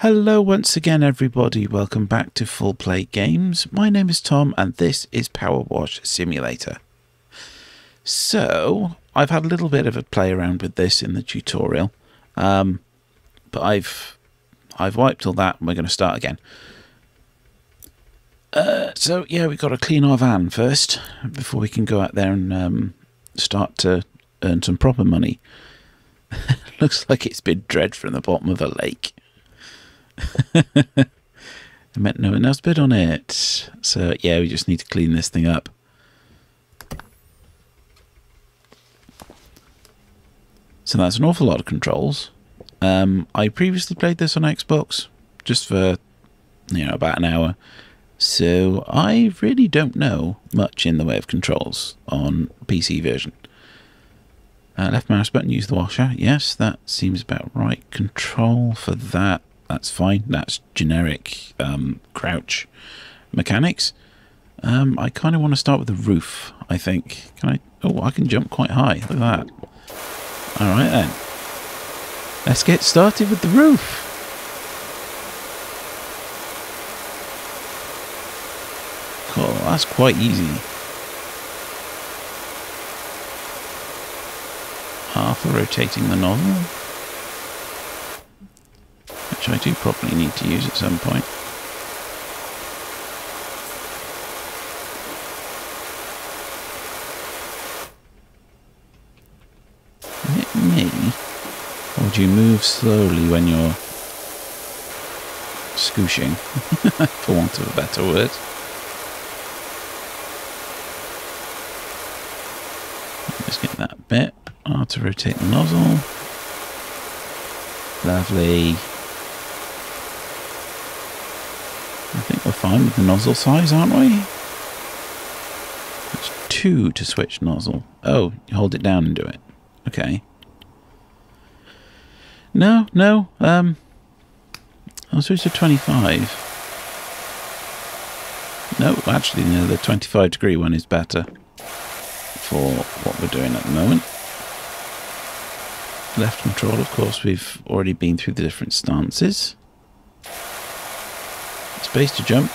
Hello once again everybody, welcome back to Full Play Games. My name is Tom and this is PowerWash Simulator. So, I've had a little bit of a play around with this in the tutorial, but I've wiped all that and we're going to start again. So yeah, we've got to clean our van first before we can go out there and start to earn some proper money. Looks like it's been dredged from the bottom of a lake. I meant no one else bid on it, so yeah, we just need to clean this thing up. So that's an awful lot of controls. I previously played this on Xbox just for, you know, about an hour, so I really don't know much in the way of controls on PC version. Left mouse button, use the washer. Yes, that seems about right. Control for that. That's fine. That's generic crouch mechanics. I kind of want to start with the roof, I think. Can I? Oh, I can jump quite high. Look at that. All right, then. Let's get started with the roof. Cool. That's quite easy. Harper rotating the nozzle, which I do probably need to use at some point. Is it me? Or do you move slowly when you're scooshing, for want of a better word? Let's get that bit. I'll have to rotate the nozzle. Lovely. I think we're fine with the nozzle size, aren't we? It's 2 to switch nozzle. Oh, you hold it down and do it. Okay. No. I'll switch to 25. No, actually, no, the 25-degree one is better for what we're doing at the moment. Left control, of course, we've already been through the different stances. Space to jump.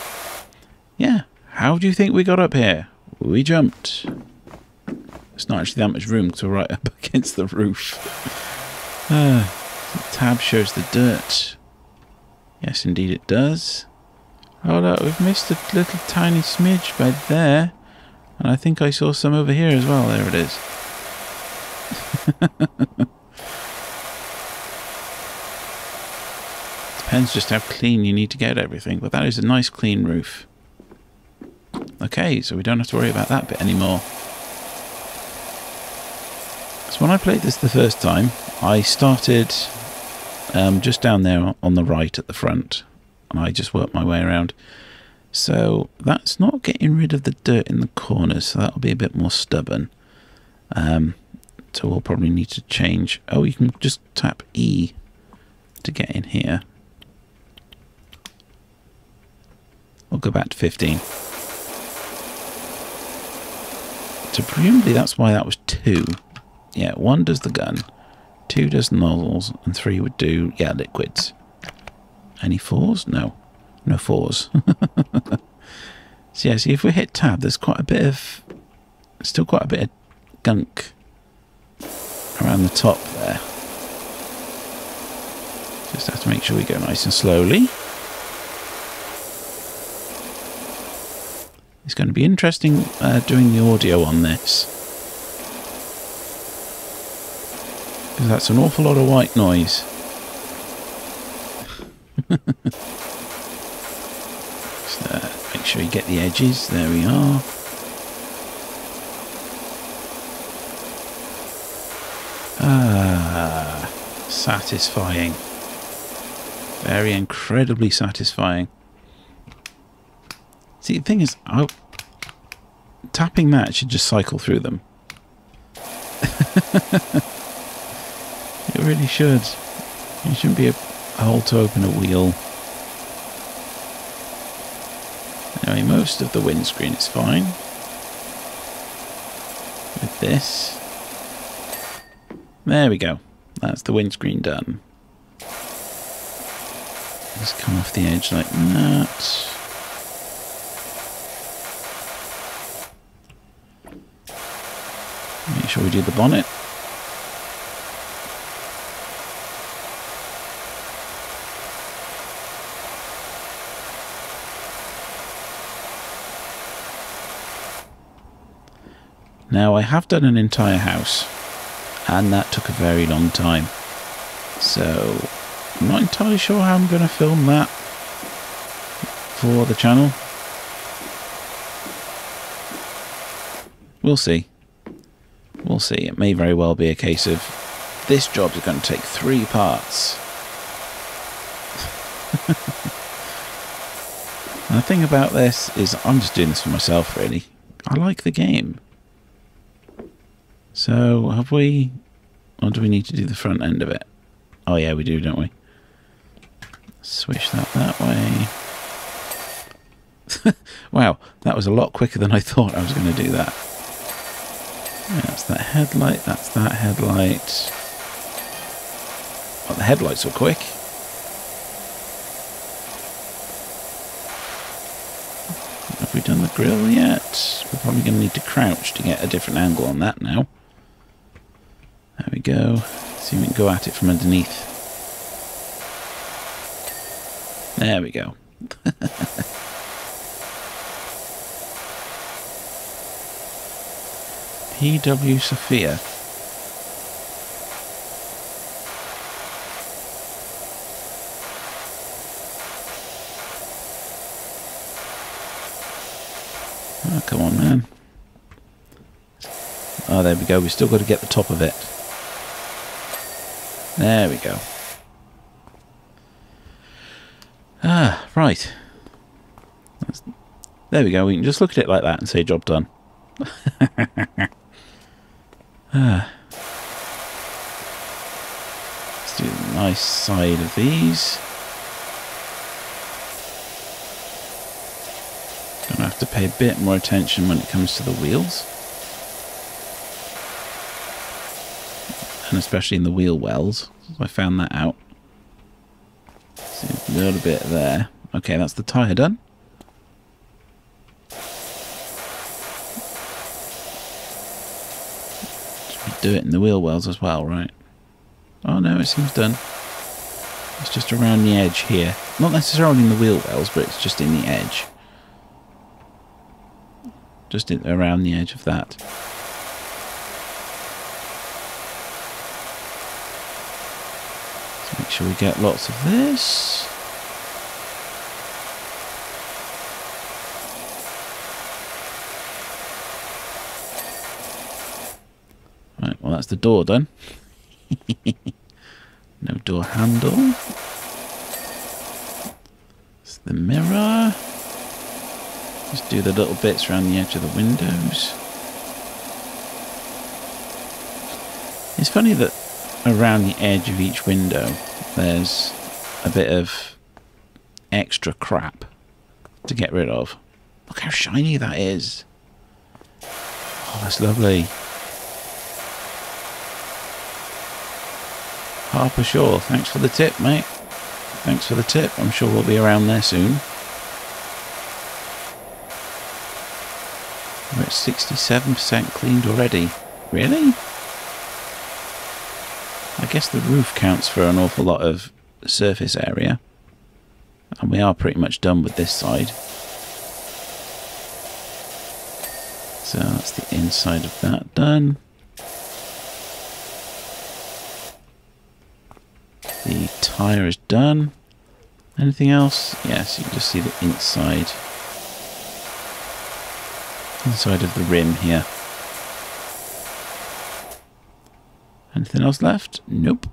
Yeah. How do you think we got up here? We jumped. It's not actually that much room because we're right up against the roof. The tab shows the dirt. Yes, indeed it does. Oh, look, we've missed a little tiny smidge by there. And I think I saw some over here as well. There it is. Depends just how clean you need to get everything, but that is a nice clean roof. Okay, so we don't have to worry about that bit anymore. So when I played this the first time, I started just down there on the right at the front, and I just worked my way around. So that's not getting rid of the dirt in the corners, so that'll be a bit more stubborn. So we'll probably need to change. Oh, you can just tap E to get in here. We'll go back to 15. So presumably that's why that was 2. Yeah, 1 does the gun, 2 does nozzles, and 3 would do, yeah, liquids. Any 4s? No 4s. So yeah, see if we hit tab, there's still quite a bit of gunk around the top there. Just have to make sure we go nice and slowly. It's going to be interesting doing the audio on this, because that's an awful lot of white noise. Just, make sure you get the edges. There we are. Ah, satisfying. Very incredibly satisfying. See, the thing is, tapping that should just cycle through them. It really should. There shouldn't be a hole to open a wheel. Anyway, most of the windscreen is fine with this. There we go. That's the windscreen done. Just come off the edge like that. Make sure we do the bonnet. Now I have done an entire house, and that took a very long time, so I'm not entirely sure how I'm going to film that for the channel. We'll see. We'll see. It may very well be a case of this job is going to take 3 parts. And the thing about this is I'm just doing this for myself, really. I like the game. So, have we... or do we need to do the front end of it? Oh yeah, we do, don't we? Swish that way. Wow, that was a lot quicker than I thought I was going to do that. Yeah, that's that headlight, that's that headlight. Well, the headlights are quick. Have we done the grill yet? We're probably going to need to crouch to get a different angle on that now. There we go. See if we can go at it from underneath. There we go. PW Sophia. Oh, come on, man. Oh, there we go. We've still got to get the top of it. There we go. Ah, right. There we go. We can just look at it like that and say job done. Ah. Let's do the nice side of these. Gonna have to pay a bit more attention when it comes to the wheels. And especially in the wheel wells. I found that out. So a little bit there. Okay, that's the tyre done. Should we do it in the wheel wells as well, right? Oh no, it seems done. It's just around the edge here. Not necessarily in the wheel wells, but it's just in the edge. Just in, around the edge of that. Make sure we get lots of this. Right, well that's the door done. No door handle. It's the mirror. Just do the little bits around the edge of the windows. It's funny that around the edge of each window there's a bit of extra crap to get rid of. Look how shiny that is. Oh, that's lovely. Harper Shaw, thanks for the tip, mate. Thanks for the tip. I'm sure we'll be around there soon. We're at 67% cleaned already. Really? I guess the roof counts for an awful lot of surface area. And we are pretty much done with this side. So that's the inside of that done. The tyre is done. Anything else? Yes, you can just see the inside. Inside of the rim here. Anything else left? Nope.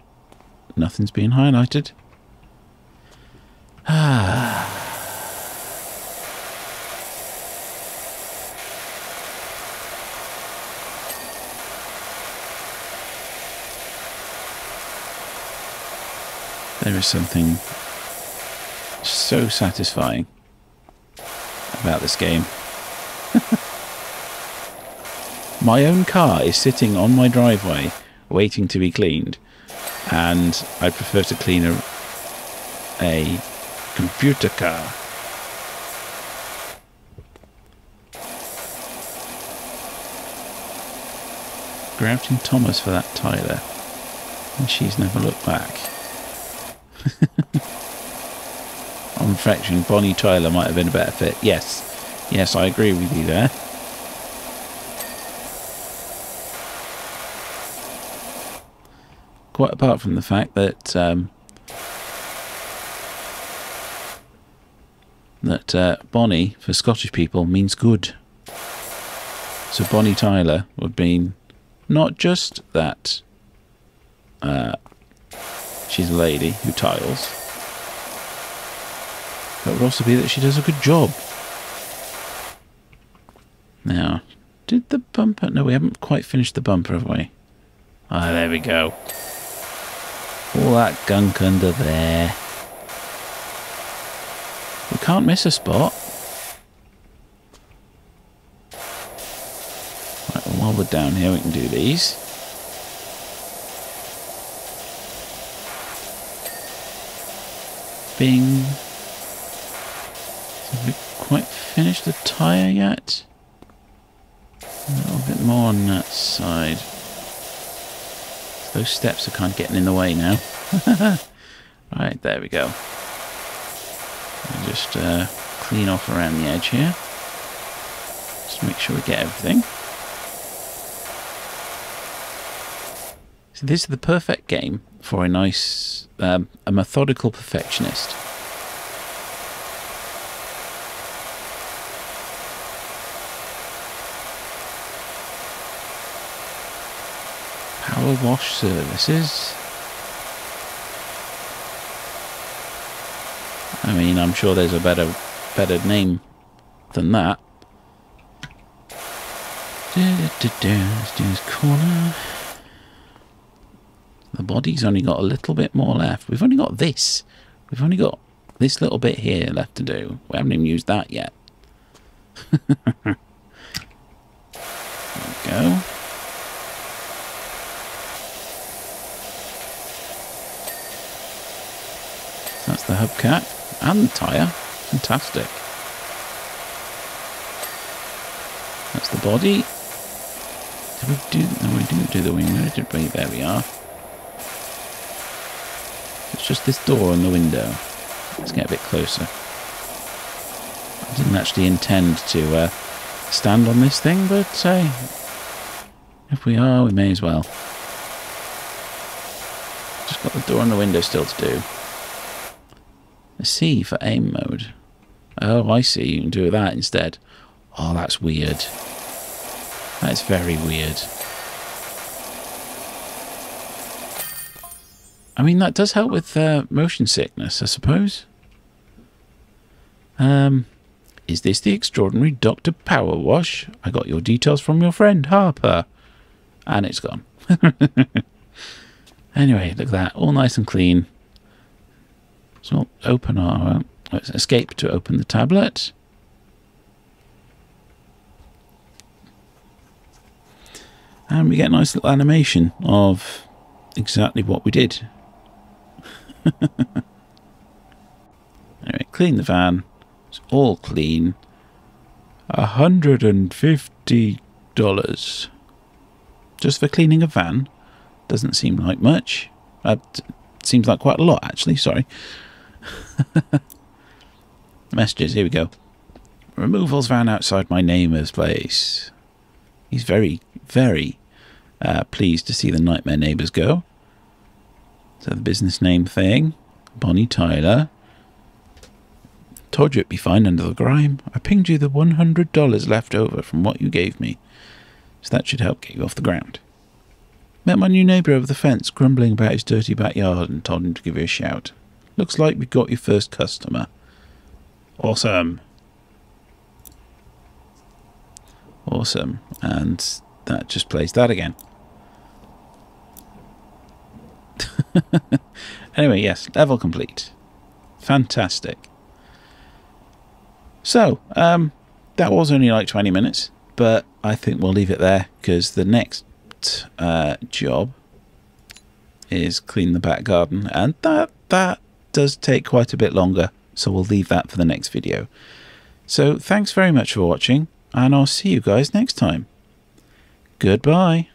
Nothing's being highlighted. Ah. There is something so satisfying about this game. My own car is sitting on my driveway waiting to be cleaned, and I prefer to clean a Computer car. Grouting Thomas for that Tyler. And she's never looked back. On reflection, Bonnie Tyler might have been a better fit. Yes. Yes, I agree with you there. Quite apart from the fact that Bonnie, for Scottish people, means good. So Bonnie Tyler would mean not just that she's a lady who tiles, but it would also be that she does a good job. Now, did the bumper... No, we haven't quite finished the bumper, have we? Ah, there we go. All that gunk under there. We can't miss a spot. Right, well, while we're down here, we can do these. Bing. Have we quite finished the tyre yet? A little bit more on that side. Those steps are kind of getting in the way now. Right, there we go. And just clean off around the edge here. Just make sure we get everything. So this is the perfect game for a nice, a methodical perfectionist. PowerWash services. I mean, I'm sure there's a better name than that. Let's do his corner. The body's only got a little bit more left. We've only got this. We've only got this little bit here left to do. We haven't even used that yet. There we go. That's the hubcap and the tyre. Fantastic. That's the body. Did we do... No, we didn't do the window, did we? There we are. It's just this door and the window. Let's get a bit closer. I didn't actually intend to stand on this thing, but if we are, we may as well. Just got the door and the window still to do. C for aim mode. Oh, I see. You can do that instead. Oh, that's weird. That's very weird. I mean, that does help with motion sickness, I suppose. Is this the extraordinary Dr. Powerwash? I got your details from your friend, Harper. And it's gone. Anyway, look at that. All nice and clean. So open our... Let's escape to open the tablet. And we get a nice little animation of exactly what we did. Anyway, clean the van. It's all clean. $150. Just for cleaning a van. Doesn't seem like much. That seems like quite a lot, actually. Sorry. Messages, here we go. Removals van outside my neighbour's place. He's very, very pleased to see the nightmare neighbours go. So the business name thing. Bonnie Tyler. Told you it'd be fine under the grime. I pinged you the $100 left over from what you gave me. So that should help get you off the ground. Met my new neighbour over the fence, grumbling about his dirty backyard, and told him to give you a shout. Looks like we got your first customer. Awesome. Awesome. And that just plays that again. Anyway, yes, level complete. Fantastic. So, that was only like 20 minutes, but I think we'll leave it there, because the next job is clean the back garden, and that does take quite a bit longer So we'll leave that for the next video. So thanks very much for watching, and I'll see you guys next time. Goodbye.